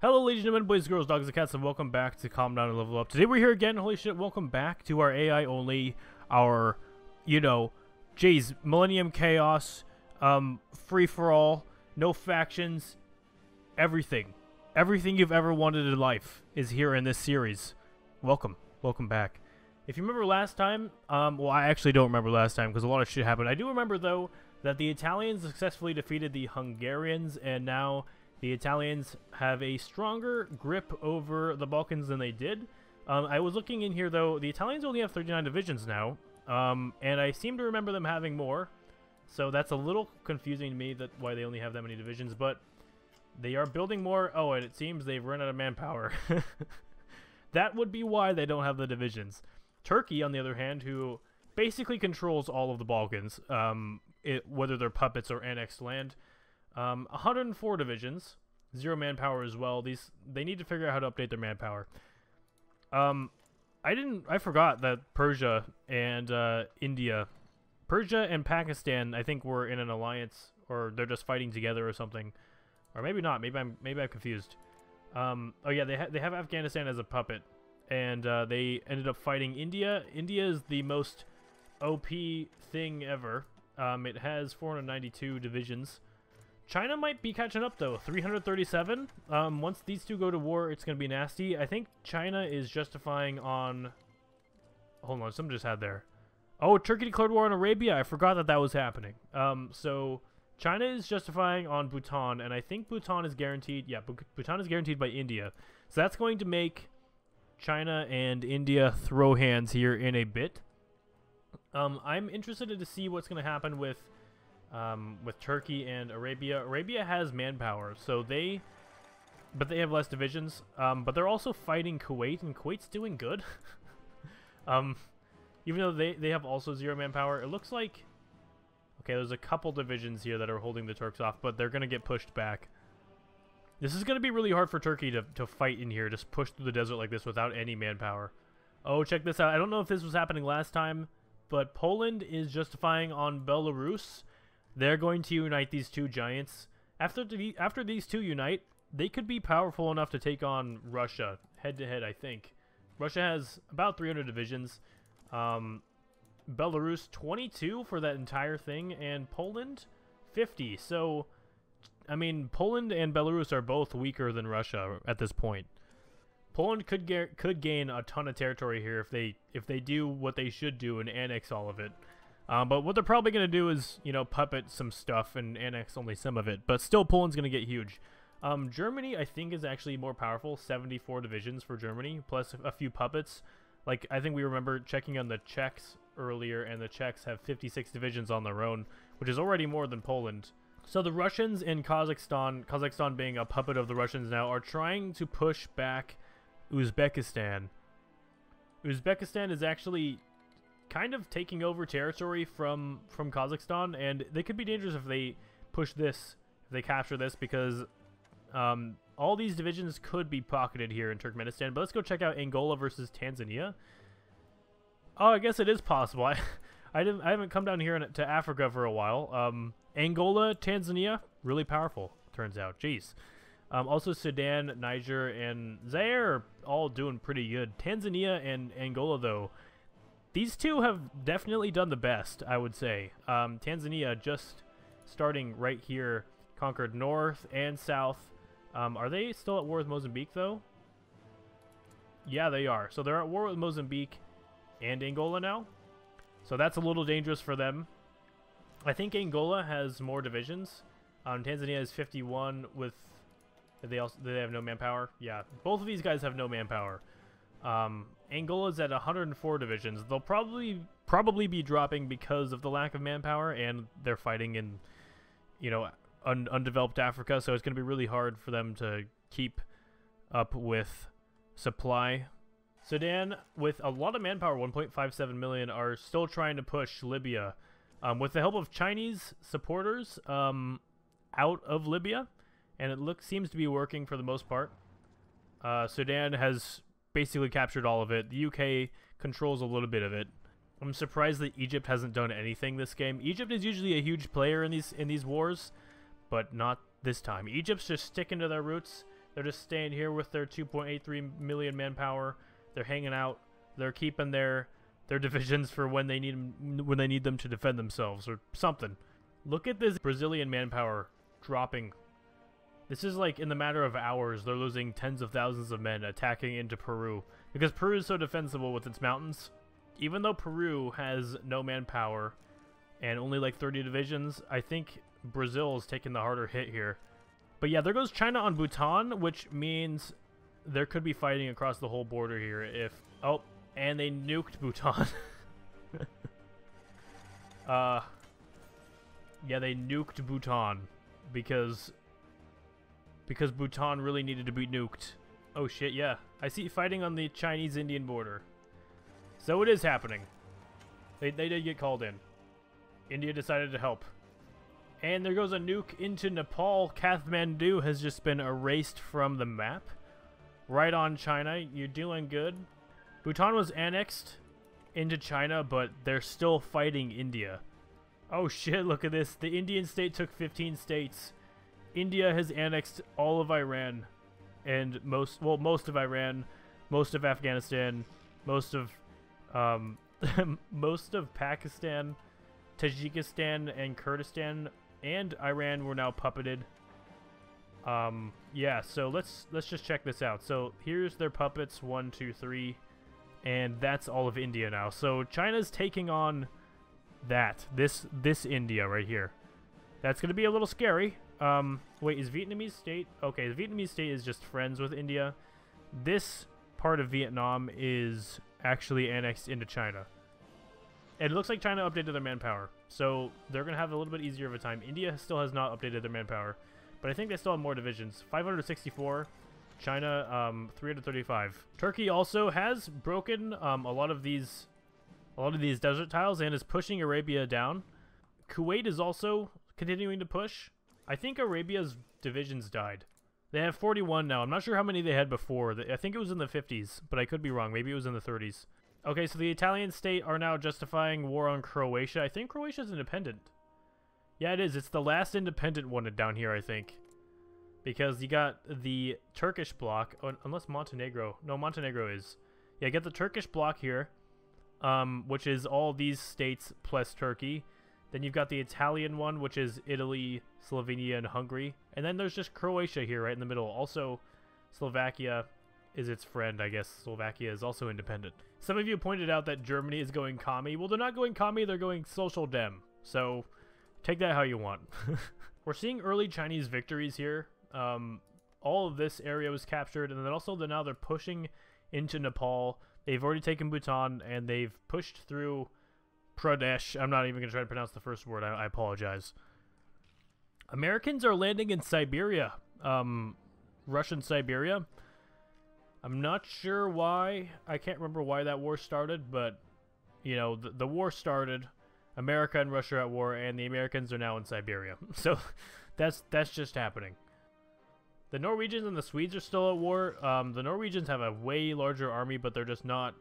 Hello ladies and gentlemen, boys, girls, dogs, and cats, and welcome back to Calm Down and Level Up. Today we're here again, holy shit, welcome back to our AI only, our, you know, jeez, Millennium Chaos, free-for-all, no factions, everything. Everything you've ever wanted in life is here in this series. Welcome. Welcome back. If you remember last time, well, I actually don't remember last time because a lot of shit happened. I do remember, though, that the Italians successfully defeated the Hungarians, and now the Italians have a stronger grip over the Balkans than they did. I was looking in here, though. The Italians only have 39 divisions now, and I seem to remember them having more. So that's a little confusing to me that why they only have that many divisions, but they are building more. Oh, and it seems they've run out of manpower. That would be why they don't have the divisions. Turkey, on the other hand, who basically controls all of the Balkans, whether they're puppets or annexed land, 104 divisions, zero manpower as well. They need to figure out how to update their manpower. I forgot that Persia and India, Persia and Pakistan, I think were in an alliance, or they're just fighting together or something, or maybe not. Maybe I'm confused. Oh yeah, they have Afghanistan as a puppet, and they ended up fighting India. India is the most OP thing ever. It has 492 divisions. China might be catching up, though. 337. Once these two go to war, it's going to be nasty. I think China is justifying on... Hold on, something just had there. Oh, Turkey declared war on Arabia. I forgot that was happening. So China is justifying on Bhutan, and I think Bhutan is guaranteed... Yeah, Bhutan is guaranteed by India. So that's going to make China and India throw hands here in a bit. I'm interested to see what's going to happen with Turkey and Arabia. Arabia has manpower, so they have less divisions. But they're also fighting Kuwait, and Kuwait's doing good. Even though they have also zero manpower, it looks like... Okay, there's a couple divisions here that are holding the Turks off, but they're going to get pushed back. This is going to be really hard for Turkey to fight in here, just push through the desert like this without any manpower. Oh, check this out. I don't know if this was happening last time, but Poland is justifying on Belarus. They're going to unite these two giants. After these two unite, they could be powerful enough to take on Russia head-to-head, I think. Russia has about 300 divisions. Belarus, 22 for that entire thing, and Poland, 50. So, I mean, Poland and Belarus are both weaker than Russia at this point. Poland could gain a ton of territory here if they do what they should do and annex all of it. But what they're probably going to do is, you know, puppet some stuff and annex only some of it. But still, Poland's going to get huge. Germany, I think, is actually more powerful. 74 divisions for Germany, plus a few puppets. Like, I think we remember checking on the Czechs earlier, and the Czechs have 56 divisions on their own, which is already more than Poland. So the Russians in Kazakhstan, Kazakhstan being a puppet of the Russians now, are trying to push back Uzbekistan. Uzbekistan is actually... kind of taking over territory from Kazakhstan, and they could be dangerous if they push this, if they capture this, because all these divisions could be pocketed here in Turkmenistan. But let's go check out Angola versus Tanzania. Oh, I guess it is possible. I haven't come down here to Africa for a while. Angola, Tanzania, really powerful, turns out. Jeez. Also Sudan, Niger, and Zaire are all doing pretty good. Tanzania and Angola, though, these two have definitely done the best, I would say. Tanzania, just starting right here, conquered north and south. Are they still at war with Mozambique, though? Yeah, they are. So they're at war with Mozambique and Angola now. So that's a little dangerous for them. I think Angola has more divisions. Tanzania is 51 with... They have no manpower? Yeah, both of these guys have no manpower. Angola's at 104 divisions. They'll probably be dropping because of the lack of manpower, and they're fighting in, you know, undeveloped Africa, so it's going to be really hard for them to keep up with supply. Sudan, with a lot of manpower, 1.57 million, are still trying to push Libya, with the help of Chinese supporters, out of Libya, and it seems to be working for the most part. Sudan has basically captured all of it. The UK controls a little bit of it. I'm surprised that Egypt hasn't done anything this game. Egypt is usually a huge player in these wars, but not this time. Egypt's just sticking to their roots. They're just staying here with their 2.83 million manpower. They're hanging out. They're keeping their divisions for when they need them, to defend themselves or something. Look at this Brazilian manpower dropping. This is like in the matter of hours, they're losing tens of thousands of men attacking into Peru. Because Peru is so defensible with its mountains. Even though Peru has no manpower and only like 30 divisions, I think Brazil's taking the harder hit here. But yeah, there goes China on Bhutan, which means there could be fighting across the whole border here if... Oh, and they nuked Bhutan. Yeah, they nuked Bhutan because Bhutan really needed to be nuked. Oh shit, yeah. I see fighting on the Chinese-Indian border. So it is happening. They did get called in. India decided to help. And there goes a nuke into Nepal. Kathmandu has just been erased from the map. Right on, China. You're doing good. Bhutan was annexed into China, but they're still fighting India. Oh shit, look at this. The Indian state took 15 states. India has annexed all of Iran and most of Iran, most of Afghanistan, most of Pakistan, Tajikistan, and Kurdistan, and Iran were now puppeted. Yeah, so let's just check this out. So here's their puppets, 1, 2, 3, and that's all of India now. So China's taking on that this India right here. That's gonna be a little scary. Wait, is Vietnamese state... Okay, the Vietnamese state is just friends with India. This part of Vietnam is actually annexed into China. And it looks like China updated their manpower. So they're going to have a little bit easier of a time. India still has not updated their manpower. But I think they still have more divisions. 564. China, 335. Turkey also has broken a lot of these desert tiles and is pushing Arabia down. Kuwait is also continuing to push. I think Arabia's divisions died. They have 41 now. I'm not sure how many they had before. I think it was in the 50s, but I could be wrong. Maybe it was in the 30s. Okay, so the Italian state are now justifying war on Croatia. I think Croatia's independent. Yeah, it is. It's the last independent one down here, I think. Because you got the Turkish bloc, unless Montenegro. No, Montenegro is. Yeah, get the Turkish bloc here, which is all these states plus Turkey. Then you've got the Italian one, which is Italy, Slovenia, and Hungary. And then there's just Croatia here right in the middle. Also, Slovakia is its friend, I guess. Slovakia is also independent. Some of you pointed out that Germany is going commie. Well, they're not going commie, they're going social dem. So, take that how you want. We're seeing early Chinese victories here. All of this area was captured, and then also now they're pushing into Nepal. They've already taken Bhutan, and they've pushed through... Pradesh. I'm not even going to try to pronounce the first word. I apologize. Americans are landing in Siberia. Russian Siberia. I'm not sure why. I can't remember why that war started, but, you know, the war started. America and Russia are at war, and the Americans are now in Siberia. So, that's just happening. The Norwegians and the Swedes are still at war. The Norwegians have a way larger army, but they're just not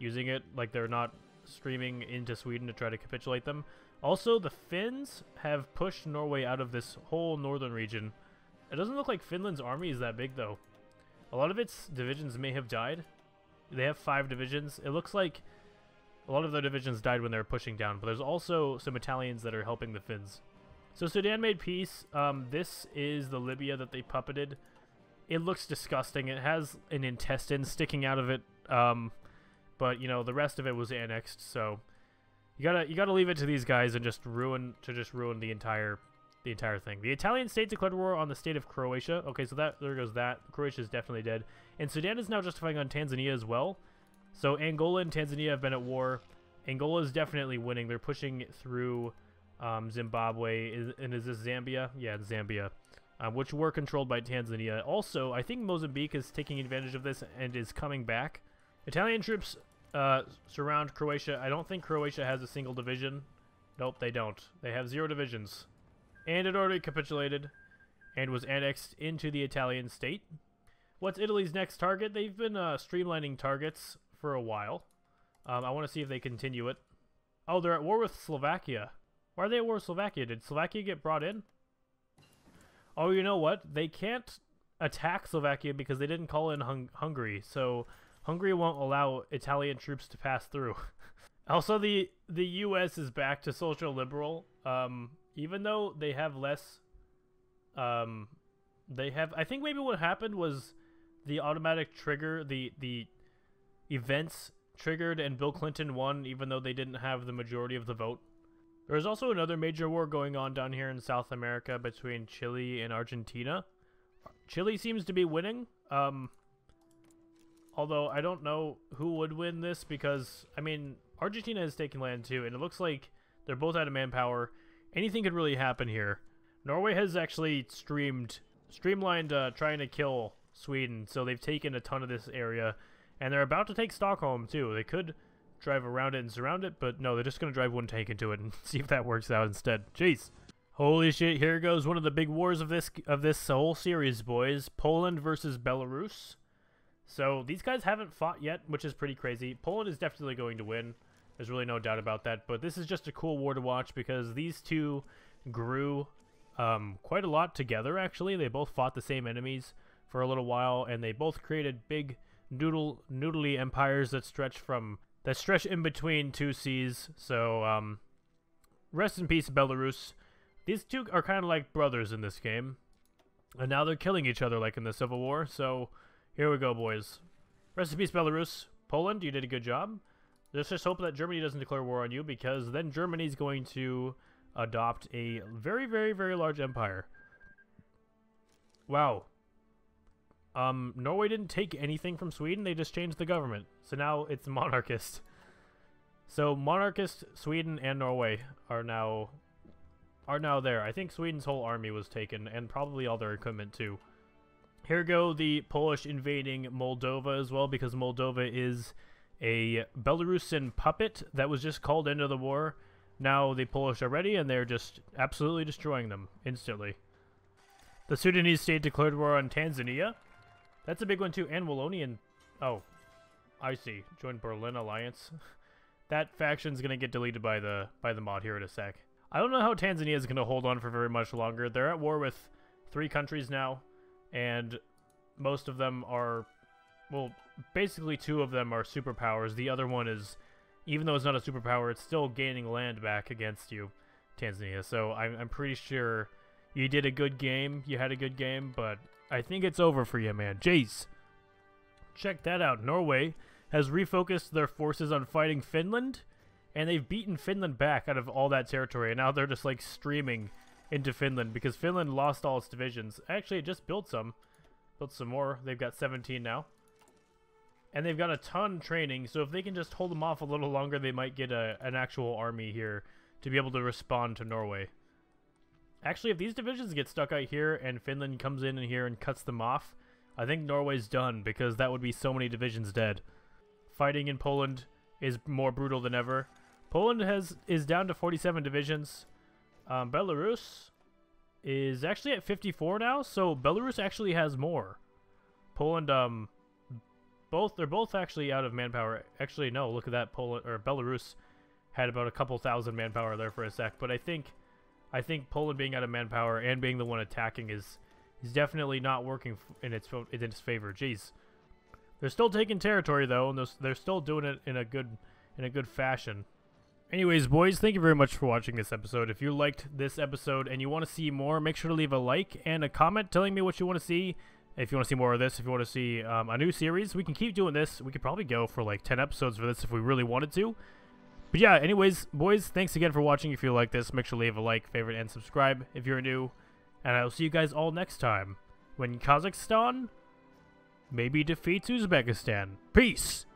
using it. Like, they're not... streaming into Sweden to try to capitulate them. Also, the Finns have pushed Norway out of this whole northern region. It doesn't look like Finland's army is that big, though. A lot of its divisions may have died. They have 5 divisions. It looks like a lot of their divisions died when they were pushing down, but there's also some Italians that are helping the Finns. So Sudan made peace. This is the Libya that they puppeted. It looks disgusting. It has an intestine sticking out of it. But, you know, the rest of it was annexed, so you gotta leave it to these guys and just ruin the entire thing. The Italian state declared war on the state of Croatia. Okay, so there goes that. Croatia is definitely dead. And Sudan is now justifying on Tanzania as well. So Angola and Tanzania have been at war. Angola is definitely winning. They're pushing through Zimbabwe. And is this Zambia? Yeah, it's Zambia, which were controlled by Tanzania. Also, I think Mozambique is taking advantage of this and is coming back. Italian troops surround Croatia. I don't think Croatia has a single division. Nope, they don't. They have 0 divisions. And it already capitulated and was annexed into the Italian state. What's Italy's next target? They've been streamlining targets for a while. I want to see if they continue it. Oh, they're at war with Slovakia. Why are they at war with Slovakia? Did Slovakia get brought in? Oh, you know what? They can't attack Slovakia because they didn't call in Hungary, so Hungary won't allow Italian troops to pass through. Also, the U.S. is back to social liberal, even though they have less, I think maybe what happened was the automatic trigger, the events triggered, and Bill Clinton won, even though they didn't have the majority of the vote. There's also another major war going on down here in South America between Chile and Argentina. Chile seems to be winning, although I don't know who would win this because, I mean, Argentina has taken land too, and it looks like they're both out of manpower. Anything could really happen here. Norway has actually streamlined trying to kill Sweden, so they've taken a ton of this area, and they're about to take Stockholm too. They could drive around it and surround it, but no, they're just going to drive one tank into it and see if that works out instead. Jeez. Holy shit, here goes one of the big wars of this whole series, boys. Poland versus Belarus. So these guys haven't fought yet, which is pretty crazy. Poland is definitely going to win. There's really no doubt about that, but this is just a cool war to watch because these two grew quite a lot together, actually. They both fought the same enemies for a little while, and they both created big noodly empires that stretch in between two seas. So rest in peace, Belarus. These two are kind of like brothers in this game, and now they're killing each other like in the Civil War, so here we go, boys. Rest in peace, Belarus. Poland, you did a good job. Let's just hope that Germany doesn't declare war on you, because then Germany's going to adopt a very, very, very large empire. Wow. Norway didn't take anything from Sweden, they just changed the government. So now it's monarchist. So monarchist Sweden and Norway are now... there. I think Sweden's whole army was taken, and probably all their equipment too. Here go the Polish invading Moldova as well, because Moldova is a Belarusian puppet that was just called into the war. Now the Polish are ready, and they're just absolutely destroying them instantly. The Sudanese state declared war on Tanzania. That's a big one too, and Wallonian... Oh, I see. Joined Berlin Alliance. That faction's gonna get deleted by the mod here in a sec. I don't know how Tanzania is going to hold on for very much longer. They're at war with 3 countries now, and most of them are, well, basically 2 of them are superpowers. The other one is, even though it's not a superpower, it's still gaining land back against you, Tanzania. So I'm pretty sure you did a good game, you had a good game, but I think it's over for you, man. Jeez. Check that out. Norway has refocused their forces on fighting Finland. And they've beaten Finland back out of all that territory, and now they're just like streaming into Finland because Finland lost all its divisions. Actually, it just built some more. They've got 17 now, and they've got a ton training. So if they can just hold them off a little longer, they might get an actual army here to be able to respond to Norway. Actually, if these divisions get stuck out here and Finland comes in here and cuts them off, I think Norway's done because that would be so many divisions dead. Fighting in Poland is more brutal than ever. Poland is down to 47 divisions. Belarus is actually at 54 now, so Belarus actually has more. Poland, they're both actually out of manpower. Actually, no, look at that. Poland or Belarus had about a couple thousand manpower there for a sec, but I think Poland being out of manpower and being the one attacking is definitely not working in its favor. Jeez, they're still taking territory though, and they're still doing it in a good fashion. Anyways, boys, thank you very much for watching this episode. If you liked this episode and you want to see more, make sure to leave a like and a comment telling me what you want to see. If you want to see more of this, if you want to see a new series, we can keep doing this. We could probably go for like 10 episodes for this if we really wanted to. But yeah, anyways, boys, thanks again for watching. If you like this, make sure to leave a like, favorite, and subscribe if you're new. And I'll see you guys all next time when Kazakhstan maybe defeats Uzbekistan. Peace!